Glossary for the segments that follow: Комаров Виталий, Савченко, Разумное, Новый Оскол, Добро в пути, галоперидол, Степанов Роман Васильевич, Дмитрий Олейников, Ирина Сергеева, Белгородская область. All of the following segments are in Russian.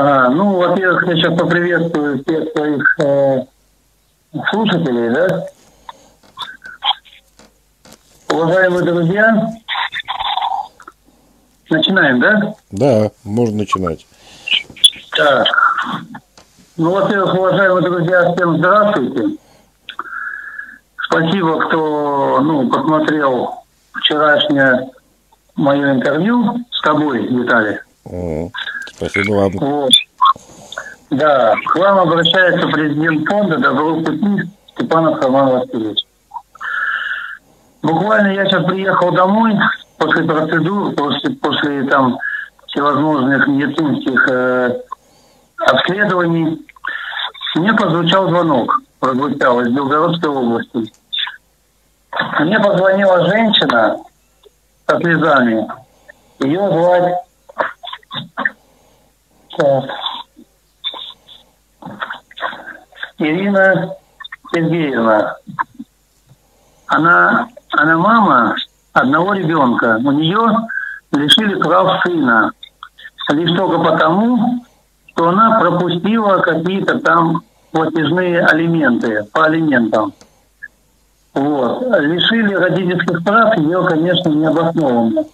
Ну, во-первых, я сейчас поприветствую всех своих слушателей, да? Уважаемые друзья, начинаем, да? Да, можно начинать. Так. Ну, во-первых, уважаемые друзья, всем здравствуйте. Спасибо, кто, посмотрел вчерашнее мое интервью с тобой, Виталий. Спасибо вам. Вот. Да, к вам обращается президент фонда «Добро в пути» Степанов Роман Васильевич. Буквально я сейчас приехал домой после процедур, после там всевозможных медицинских обследований. Мне прозвучал звонок, прозвучал из Белгородской области. Мне позвонила женщина со слезами. Ее звать... Так. Ирина Сергеева. Она мама одного ребенка. У нее лишили прав сына. Лишь только потому, что она пропустила какие-то там платежные алименты по алиментам. Вот. Лишили родительских прав ее, конечно, необоснованно.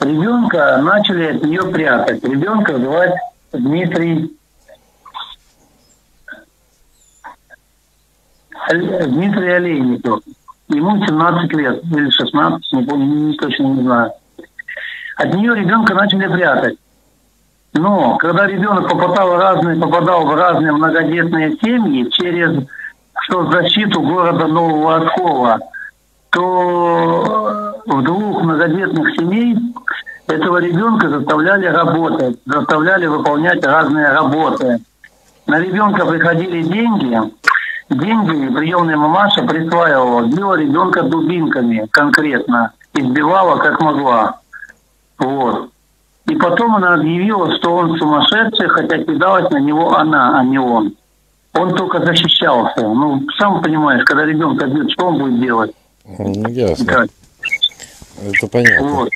Ребенка начали от нее прятать. Ребенка звать Дмитрий Олейников. Ему 17 лет или 16, не помню, точно не знаю. От нее ребенка начали прятать. Но когда ребенок попадал в разные многодетные семьи через соцзащиту города Нового Оскола, то в двух многодетных семей этого ребенка заставляли работать, заставляли выполнять разные работы. На ребенка приходили деньги. Деньги приемная мамаша присваивала, била ребенка дубинками конкретно, избивала как могла. Вот. И потом она объявила, что он сумасшедший, хотя кидалась на него она, а не он. Он только защищался. Ну, сам понимаешь, когда ребенка бьет, что он будет делать? Ну, ясно. Так. Это понятно. Вот.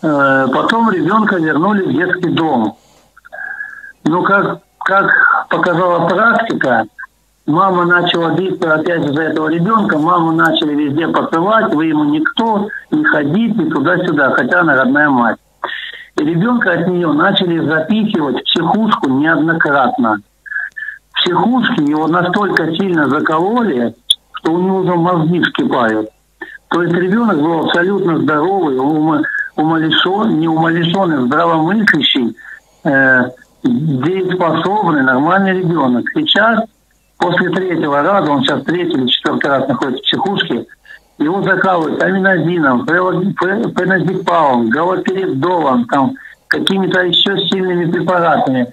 Потом ребенка вернули в детский дом. Но как показала практика, мама начала биться опять за этого ребенка, маму начали везде посылать, вы ему никто, не ходите, туда-сюда, хотя она родная мать. И ребенка от нее начали запихивать в психушку неоднократно. В психушке его настолько сильно закололи, что у него уже мозги вскипают. То есть ребенок был абсолютно здоровый, неумалишенный, здравомыслящий, дееспособный, нормальный ребенок. Сейчас... После третьего раза, он сейчас третий или четвертый раз находится в психушке, его закалывают аминозином, пеназепалом, галоперидолом, там, какими-то еще сильными препаратами.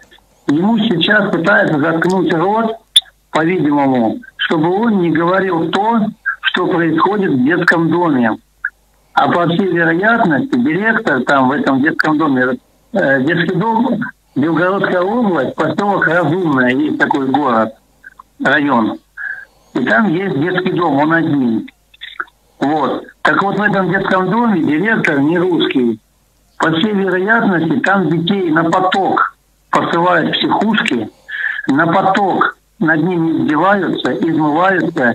Ему сейчас пытаются заткнуть рот, по-видимому, чтобы он не говорил то, что происходит в детском доме. А по всей вероятности, директор там в этом детском доме, детский дом, Белгородская область, поселок Разумное, есть такой город, район. И там есть детский дом, он один. Вот. Так вот, в этом детском доме директор не русский. По всей вероятности, там детей на поток посылают в психушки, на поток над ними издеваются, измываются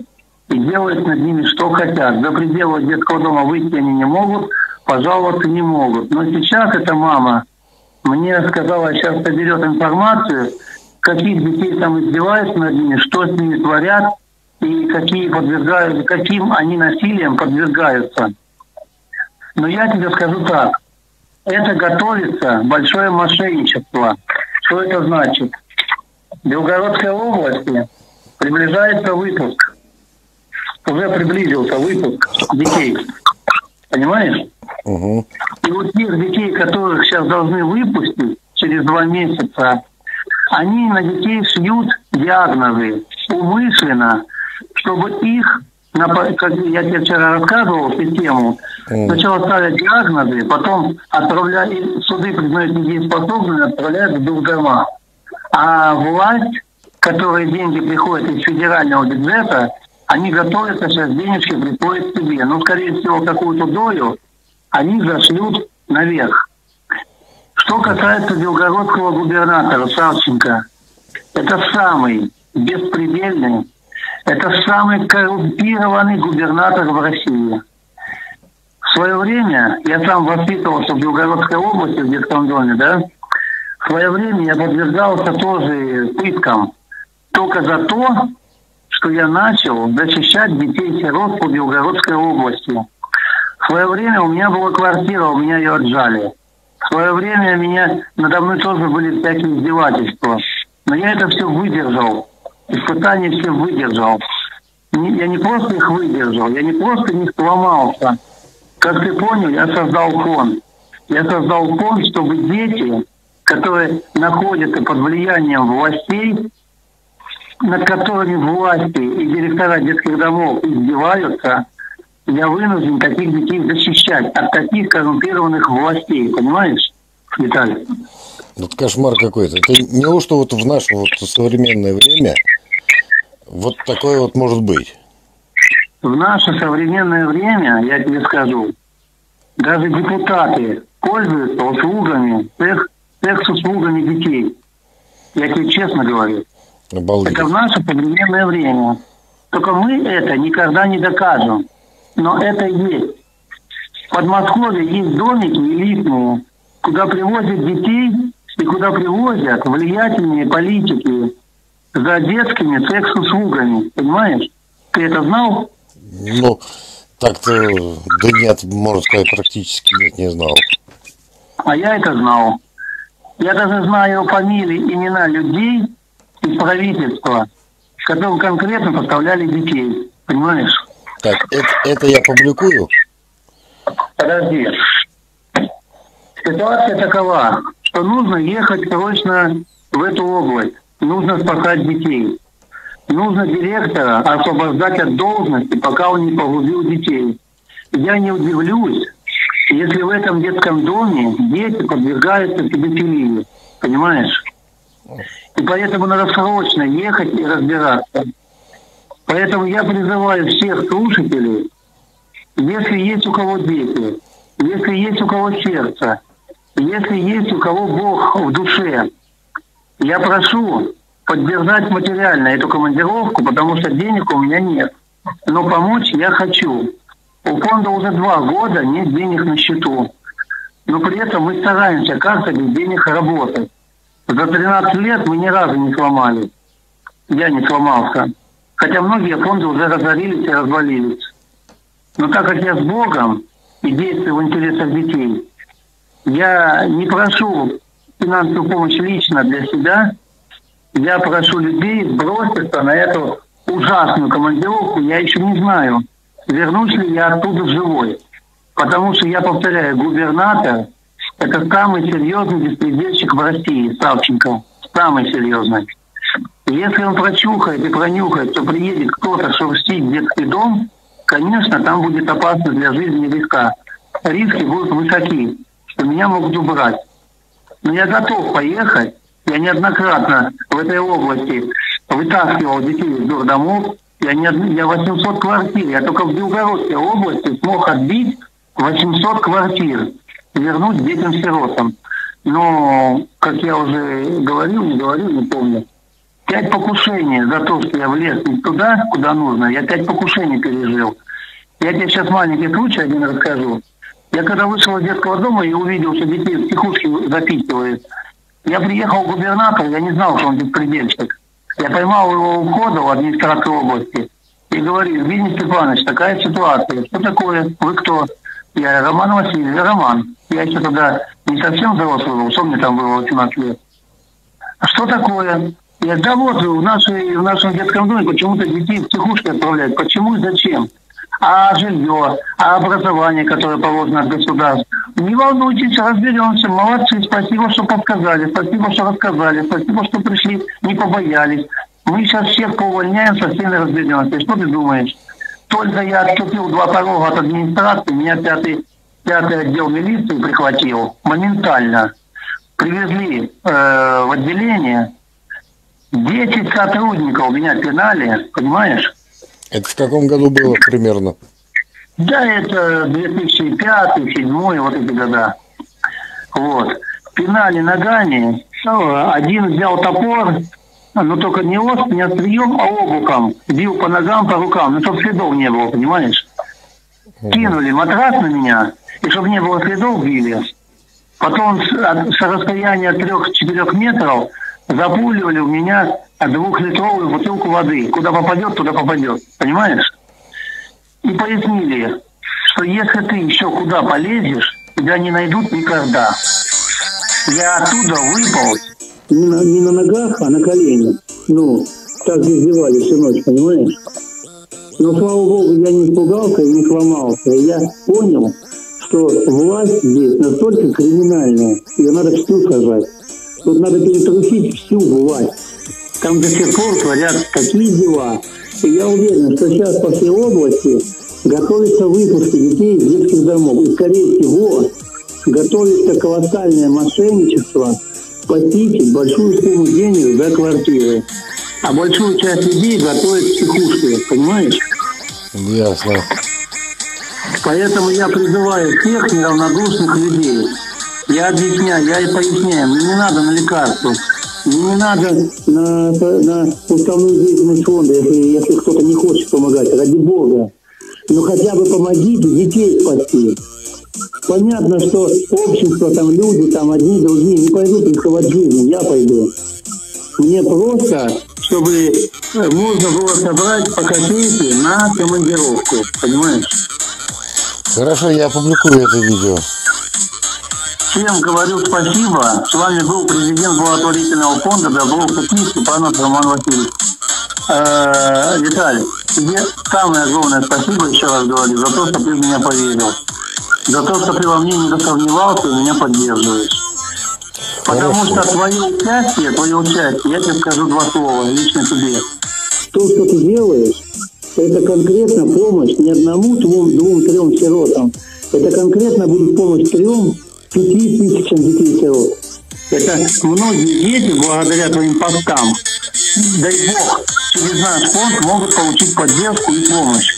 и делают над ними что хотят. За пределы детского дома выйти они не могут, пожаловаться не могут. Но сейчас эта мама мне сказала, сейчас соберет информацию, каких детей там издеваются над ними, что с ними творят и каким они насилием подвергаются. Но я тебе скажу так. Это готовится большое мошенничество. Что это значит? В Белгородской области приближается выпуск. Уже приблизился выпуск детей. Понимаешь? Угу. И вот тех детей, которых сейчас должны выпустить через 2 месяца, они на детей шьют диагнозы умышленно, чтобы их, как я тебе вчера рассказывал, систему, сначала ставят диагнозы, потом отправляют, суды признают недееспособными, отправляют в дурдома. А власть, которой деньги приходят из федерального бюджета, они готовятся сейчас денежки присвоить себе. Но, скорее всего, какую-то долю они зашлют наверх. Что касается белгородского губернатора Савченко, это самый беспредельный, это самый коррумпированный губернатор в России. В свое время, я сам воспитывался в Белгородской области, в детском доме, да, в свое время я подвергался тоже пыткам только за то, что я начал защищать детей-сирот по Белгородской области. В свое время у меня была квартира, у меня ее отжали. В свое время надо мной тоже были всякие издевательства. Но я это все выдержал. Испытания все выдержал. Я не просто их выдержал, я не просто не сломался. Как ты понял, я создал фонд. Я создал фонд, чтобы дети, которые находятся под влиянием властей, над которыми власти и директора детских домов издеваются, я вынужден таких детей защищать от таких коррумпированных властей. Понимаешь, Виталий? Вот кошмар какой-то. Неужто вот в наше вот современное время вот такое вот может быть? В наше современное время, я тебе скажу, даже депутаты пользуются услугами, секс-услугами детей. Я тебе честно говорю. Обалдеть. Это в наше современное время. Только мы это никогда не докажем. Но это есть. В Подмосковье есть домики элитные, куда привозят детей и куда привозят влиятельные политики за детскими секс-услугами. Понимаешь? Ты это знал? Ну, так-то, да нет, можно сказать, практически нет, не знал. А я это знал. Я даже знаю фамилии, имена людей из правительства, которым конкретно поставляли детей. Понимаешь? Так, это я публикую? Подожди. Ситуация такова, что нужно ехать срочно в эту область. Нужно спасать детей. Нужно директора освобождать от должности, пока он не погубил детей. Я не удивлюсь, если в этом детском доме дети подвергаются педофилии. Понимаешь? И поэтому надо срочно ехать и разбираться. Поэтому я призываю всех слушателей, если есть у кого дети, если есть у кого сердце, если есть у кого Бог в душе, я прошу поддержать материально эту командировку, потому что денег у меня нет. Но помочь я хочу. У фонда уже 2 года нет денег на счету. Но при этом мы стараемся как-то без денег работать. За 13 лет мы ни разу не сломались. Я не сломался. Хотя многие фонды уже разорились и развалились. Но так как я с Богом и действую в интересах детей, я не прошу финансовую помощь лично для себя, я прошу людей броситься на эту ужасную командировку. Я еще не знаю, вернусь ли я оттуда живой. Потому что, я повторяю, губернатор – это самый серьезный беспредельщик в России, Савченко. Самый серьезный. Если он прочухает и пронюхает, что приедет кто-то шурстить детский дом, конечно, там будет опасно для жизни риска. Риски будут высоки, что меня могут убрать. Но я готов поехать. Я неоднократно в этой области вытаскивал детей из дурдомов. Я 800 квартир. Я только в Белгородской области смог отбить 800 квартир, вернуть детям-сиротам. Но, как я уже говорил, не помню, 5 покушений за то, что я влез не туда, куда нужно. Я 5 покушений пережил. Я тебе сейчас маленький случай один расскажу. Я когда вышел из детского дома и увидел, что детей в психушке запихивают, я приехал к губернатору, я не знал, что он беспредельщик. Я поймал его у входа в администрацию области и говорю: Евгений Степанович, такая ситуация. Что такое? Вы кто? Я Роман Васильевич, я Роман. Я еще тогда не совсем взрослый был, что мне там было 18 лет. Что такое? Я говорю: да вот в нашем детском доме почему-то детей в психушке отправляют. Почему и зачем? А жилье, а образование, которое положено от государства. Не волнуйтесь, разберемся. Молодцы, спасибо, что подсказали, спасибо, что рассказали, спасибо, что пришли, не побоялись. Мы сейчас всех поувольняем, со всеми разберемся. Что ты думаешь? Только я отступил 2 порога от администрации, меня 5-й отдел милиции прихватил моментально. Привезли в отделение. 10 сотрудников меня пинали, понимаешь? Это в каком году было примерно? Да, это 2005-2007, вот эти года. Вот. пинали ногами. Один взял топор, но только не острием, а обухом. Бил по ногам, по рукам. Ну, чтобы следов не было, понимаешь? Кинули матрас на меня, и чтобы не было следов, били. Потом с расстояния 3-4 метров запуливали у меня 2-литровую бутылку воды. Куда попадет, туда попадет. Понимаешь? И пояснили, что если ты еще куда полезешь, тебя не найдут никогда. Я оттуда выпал. Не на ногах, а на коленях. Ну, так избивали всю ночь, понимаешь? Но, слава богу, я не испугался и не сломался. И я понял, что власть здесь настолько криминальная, ее надо всю сажать. Тут надо перетрусить всю власть. Там до сих пор творят такие дела. И я уверен, что сейчас по всей области готовятся выпуски детей из детских домов. И, скорее всего, готовится колоссальное мошенничество похитить большую сумму денег за квартиры. А большую часть людей готовят в психушке, понимаешь? Ясно. Поэтому я призываю всех неравнодушных людей. Я объясняю, я и поясняю. Мне не надо на лекарства. Не надо на уставную деятельность фонда, если кто-то не хочет помогать. Ради бога. Ну хотя бы помогите детей спасти. Понятно, что общество, там люди, там одни, другие не пойдут рисковать жизнью. Я пойду. Мне просто, чтобы можно было собрать по копейке на командировку. Понимаешь? Хорошо, я опубликую это видео. Всем говорю спасибо. С вами был президент благотворительного фонда «Добро в пути» Степанов Роман Васильевич. Виталий, тебе самое огромное спасибо, еще раз говорю, за то, что ты в меня поверил. За то, что ты во мне не засомневался и меня поддерживаешь. Потому что твое участие, я тебе скажу два слова, лично тебе. То, что ты делаешь, это конкретно помощь не одному, двум-трем сиротам. Это конкретно будет помощь 3-5 тысячам детей-сирот. Это многие дети, благодаря твоим постам, дай бог, через наш фонд могут получить поддержку и помощь.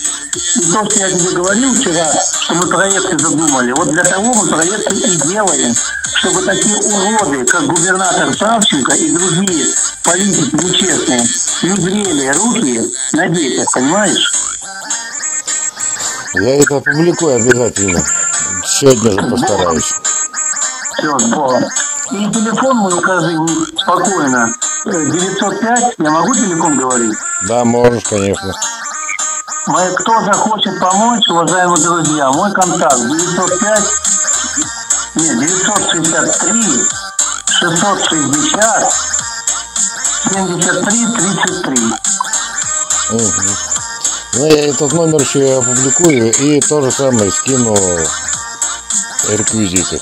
И то, что я тебе говорил вчера, что мы проекты задумали, вот для того мы проекты и делаем, чтобы такие уроды, как губернатор Савченко и другие политики нечестные, не грели руки на детях, понимаешь? Я это опубликую обязательно. Сегодня же постараюсь. Все, с Богом. И телефон мой укажи спокойно. 905, я могу телефон говорить? Да, можешь, конечно. Кто захочет помочь, уважаемые друзья, мой контакт 963-660-73-33. Угу. Ну, я этот номер еще опубликую и то же самое скину реквизиты.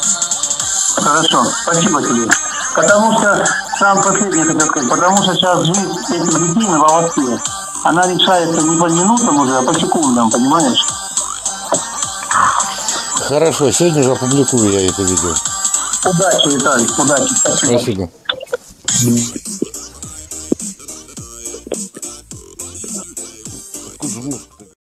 Хорошо, спасибо тебе. Потому что, сам последний хотел сказать, потому что сейчас жизнь этих детей на волоске. Она решается не по минутам уже, а по секундам, понимаешь? Хорошо, сегодня же опубликую я это видео. Удачи, Виталий, удачи, спасибо. Спасибо. Откуда звук?